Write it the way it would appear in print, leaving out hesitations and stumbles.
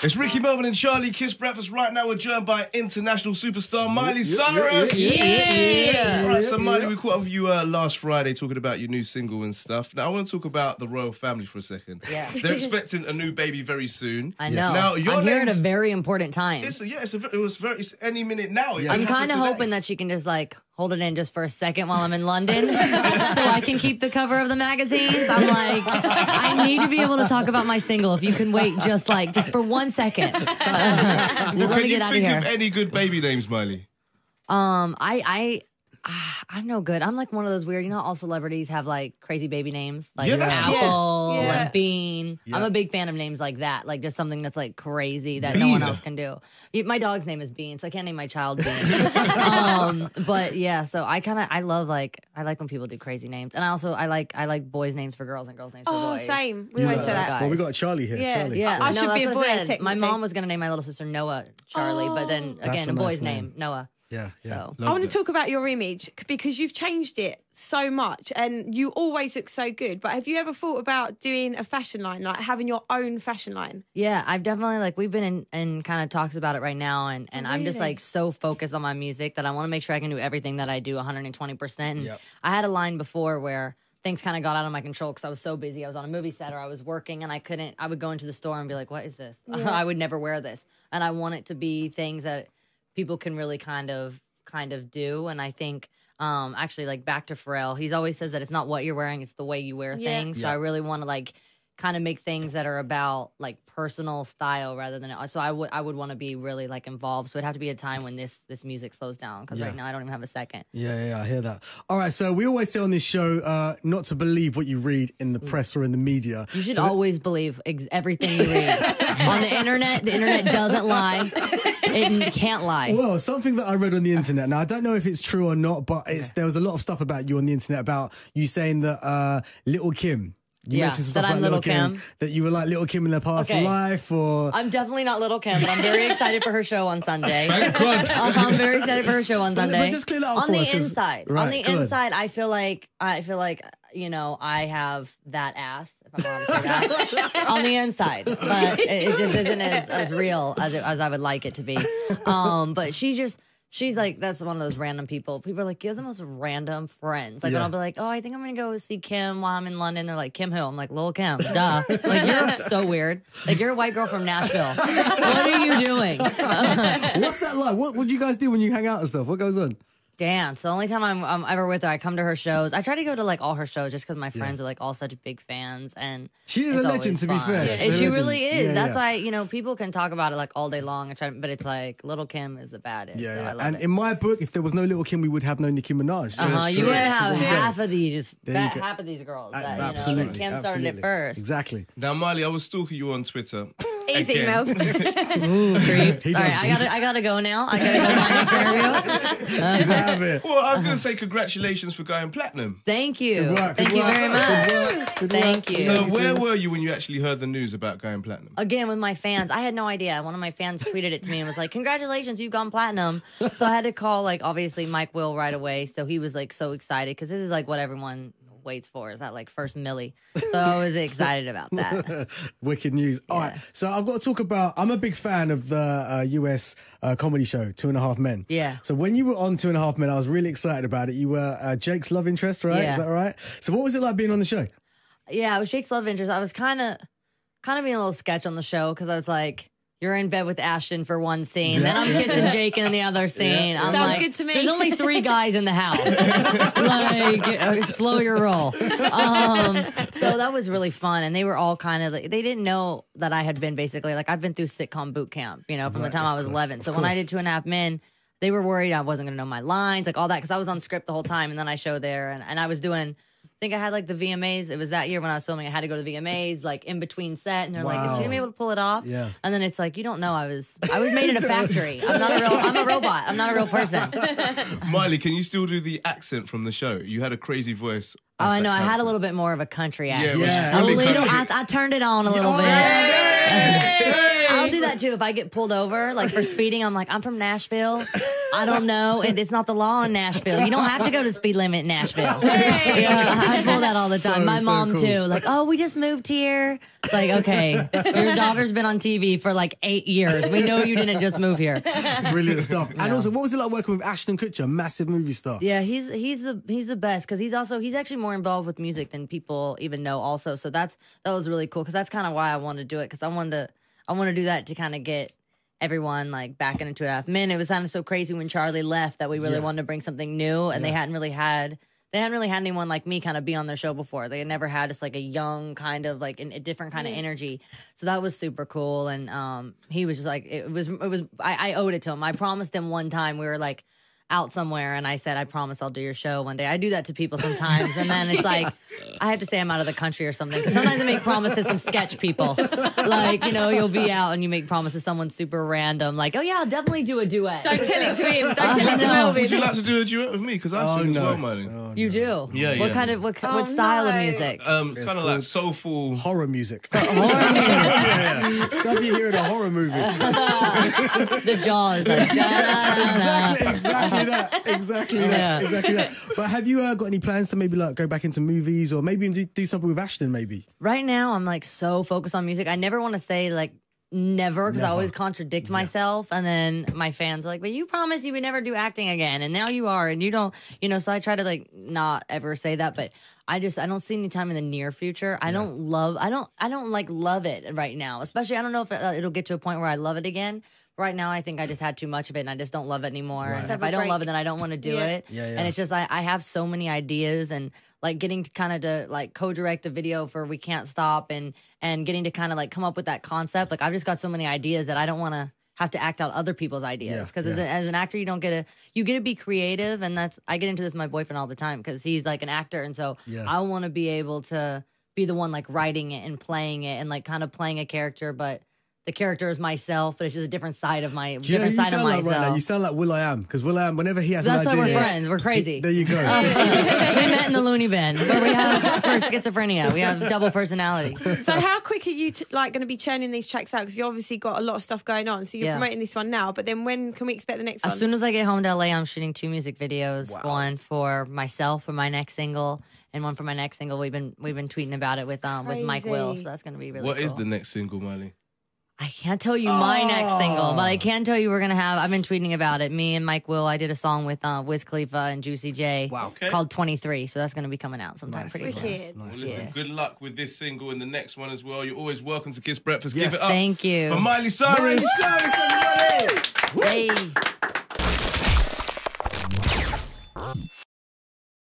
It's Ricky Melvin and Charlie Kiss Breakfast. Right now we're joined by international superstar Miley Cyrus. Yeah. Right, so Miley, we caught up with you last Friday talking about your new single and stuff. Now I want to talk about the royal family for a second. Yeah. They're expecting a new baby very soon. I know. Now I'm here at a very important time. It's any minute now. Yes. I'm kind of hoping that she can just like hold it in just for a second while I'm in London so I can keep the cover of the magazines. I'm like, I need to be able to talk about my single if you can wait just for one second. But let me get out of here. Can you think of any good baby names, Miley? I'm no good. I'm like one of those weird, you know how all celebrities have like crazy baby names? Like Apple and Bean. Yeah. I'm a big fan of names like that. Like just something that's like crazy that no one else can do. My dog's name is Bean, so I can't name my child Bean. But yeah, so I like when people do crazy names. And I also I like boys' names for girls and girls' names for boys. Oh, same. We always say that. Well, we got Charlie here. Yeah. Charlie. Yeah. I should be a boy. My mom was gonna name my little sister Noah Charlie, but then again, a boy's name, Noah. Yeah. So. I want to talk about your image because you've changed it so much and you always look so good. But have you ever thought about doing a fashion line, like having your own fashion line? Yeah, I've definitely we've been in kind of talks about it right now. And really? I'm just like so focused on my music that I want to make sure I can do everything that I do 120%. And I had a line before where things kind of got out of my control because I was so busy. I was on a movie set or I was working and I would go into the store and be like, what is this? Yeah. I would never wear this. And I want it to be things that people can really kind of do. And I think actually like back to Pharrell, he's always says that it's not what you're wearing, it's the way you wear things. So I really want to like kind of make things that are about like personal style rather than so I would want to be really like involved. So it'd have to be a time when this music slows down because right now I don't even have a second. Yeah, I hear that. All right, so we always say on this show not to believe what you read in the press or in the media. You should always believe everything you read on the internet. The internet doesn't lie. It can't lie. Well, something that I read on the internet. Now, I don't know if it's true or not, but there was a lot of stuff about you on the internet about you saying that Lil' Kim. You mentioned stuff that I'm Lil' Kim. That you were like Lil' Kim in their past life or... I'm definitely not Lil' Kim, but I'm very excited for her show on Sunday. Thank God. I'm very excited for her show on Sunday. But just clear that up for us, 'cause... On the inside, I feel like... You know, I have that ass, if I'm honest with that, on the inside. But it just isn't as real as I would like it to be. But she's like, that's one of those random people. People are like, you're the most random friends. Like, when I'll be like, oh, I think I'm going to go see Kim while I'm in London. They're like, Kim who? I'm like, Lil' Kim, duh. Like, you're so weird. Like, you're a white girl from Nashville. What are you doing? What's that like? What do you guys do when you hang out and stuff? What goes on? Dance. The only time I'm ever with her, I come to her shows. I try to go to like all her shows just because my friends are like all such big fans, and she is a legend to be fair. Yeah. And she really is. That's why, you know, people can talk about it like all day long. But it's like Lil' Kim is the baddest. Yeah, so I love and it. In my book, if there was no Lil' Kim, we would have no Nicki Minaj. So you would have half of these girls. Absolutely, you know, Kim started it first. Exactly. Now, Miley, I was stalking you on Twitter. Easy, Mel. Ooh, creeps. All right, I gotta go now. I gotta go to my interview. Well, I was going to say congratulations for going platinum. Thank you. Good work. Thank you very much. Good work. So where were you when you actually heard the news about going platinum? Again, with my fans. I had no idea. One of my fans tweeted it to me and was like, congratulations, you've gone platinum. So I had to call, like, obviously Mike Will right away. So he was, like, so excited because this is, like, what everyone waits for. Is that, like, first milli. So I was excited about that. Wicked news. All right. So I've got to talk about, I'm a big fan of the US comedy show, Two and a Half Men. Yeah. So when you were on Two and a Half Men, I was really excited about it. You were Jake's love interest, right? Yeah. Is that right? So what was it like being on the show? Yeah, I was Jake's love interest. I was kind of being a little sketch on the show because I was like, you're in bed with Ashton for one scene, then I'm kissing Jake in the other scene. Yeah. Sounds good to me. There's only three guys in the house. Like, slow your roll. So that was really fun, and they were all kind of like, they didn't know that I had been basically, like, I've been through sitcom boot camp, you know, from the time I was 11. So when I did Two and a Half Men, they were worried I wasn't going to know my lines, like all that, because I was on script the whole time, and then I show there, and I was doing... I think I had like the VMAs. It was that year when I was filming. I had to go to the VMAs, like in between set, and they're like, "Is she gonna be able to pull it off?" Yeah. And then it's like, you don't know. I was made in a factory. I'm a robot. I'm not a real person. Miley, can you still do the accent from the show? You had a crazy voice. Oh, I know. I had a little bit more of a country accent. Yeah. A little. I turned it on a little bit. Yeah. I'll do that too. If I get pulled over, like for speeding, I'm like, I'm from Nashville. I don't know, and it's not the law in Nashville. You don't have to go to speed limit in Nashville. Hey. Yeah, I pull that all the time. My mom cool. too. Like, oh, we just moved here. It's like, okay, your daughter's been on TV for like 8 years. We know you didn't just move here. Brilliant stuff. Yeah. And also, what was it like working with Ashton Kutcher, massive movie star? Yeah, he's the best because he's actually more involved with music than people even know. Also, so that was really cool because that's kind of why I wanted to do it because I wanted to do that to kind of get everyone like back into 2.5 Men. It was kind of so crazy when Charlie left that we really wanted to bring something new, and they hadn't really had anyone like me kind of be on their show before. They had never had just like a young kind of like a different kind of energy. So that was super cool, and he was just like it was. I owed it to him. I promised him one time we were like out somewhere, and I said, I promise I'll do your show one day. I do that to people sometimes, and then it's like, I have to say I'm out of the country or something, because sometimes I make promises to some sketch people. Like, you know, you'll be out, and you make promises to someone super random, like, oh yeah, I'll definitely do a duet. Don't tell it to him. Don't tell it to Melvin. Would you like to do a duet with me? Because I sing as well, Melvin. Oh, you do? Yeah, yeah. What kind of, what style of music? Kind of like soulful. Horror music. Horror music. Yeah. Stuff you hear in a horror movie. The jaw is like, Exactly. Exactly that. But have you got any plans to maybe like go back into movies or maybe do something with Ashton maybe? Right now I'm like so focused on music. I never want to say like never because I always contradict myself, and then my fans are like, but you promised you would never do acting again, and now you are, and you don't, you know, so I try to like not ever say that, but I don't see any time in the near future. I don't love it right now, especially I don't know if it'll get to a point where I love it again. Right now, I think I just had too much of it, and I just don't love it anymore. Right. If I don't love it, then I don't want to do it. Yeah, yeah. And it's just I have so many ideas, and like getting to co-direct the video for We Can't Stop, and getting to kind of like come up with that concept. Like I've just got so many ideas that I don't want to have to act out other people's ideas because as an actor, you don't get you get to be creative, and that's I get into this with my boyfriend all the time because he's like an actor, and so I want to be able to be the one like writing it and playing it and like kind of playing a character, but. The character is myself, but it's just a different side of myself. Like right now, you sound like Will I Am, because Will I Am, whenever he has an idea... That's why we're friends. We're crazy. There you go. We met in the loony bin, but we have schizophrenia. We have double personality. So how quick are you going to be churning these tracks out? Because you obviously got a lot of stuff going on, so you're promoting this one now, but then when can we expect the next one? As soon as I get home to LA, I'm shooting 2 music videos, one for myself for my next single, and one for my next single. We've been tweeting about it with Mike Will, so that's going to be really cool. What is the next single, Miley? I can't tell you my next single, but I can tell you we're going to have... I've been tweeting about it. Me and Mike Will, I did a song with Wiz Khalifa and Juicy J called 23, so that's going to be coming out sometime pretty soon. Nice. Well, listen, good luck with this single and the next one as well. You're always welcome to Kiss Breakfast. Yes. Give it up. Thank you. For Miley Cyrus. Miley Cyrus, everybody! Hey.